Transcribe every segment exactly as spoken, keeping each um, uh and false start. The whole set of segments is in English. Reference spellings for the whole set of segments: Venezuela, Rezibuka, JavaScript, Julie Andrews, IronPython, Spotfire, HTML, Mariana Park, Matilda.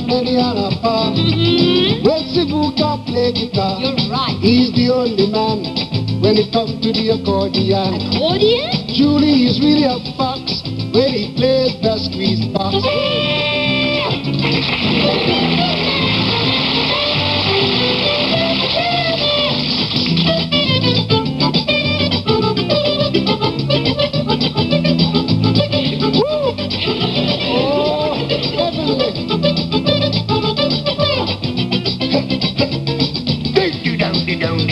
Mariana Park. Rezibuka play guitar. You're right. He's the only man when it comes to the accordion. Accordion? Julie is really a fox when he plays the squeeze box. She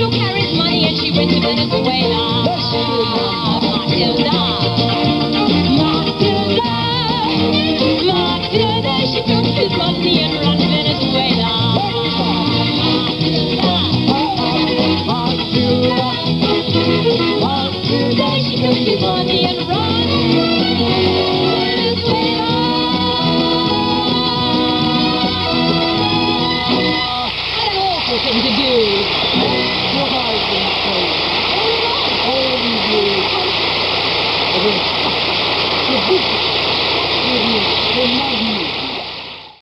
took Harry's money and she went to Venezuela. Matilda,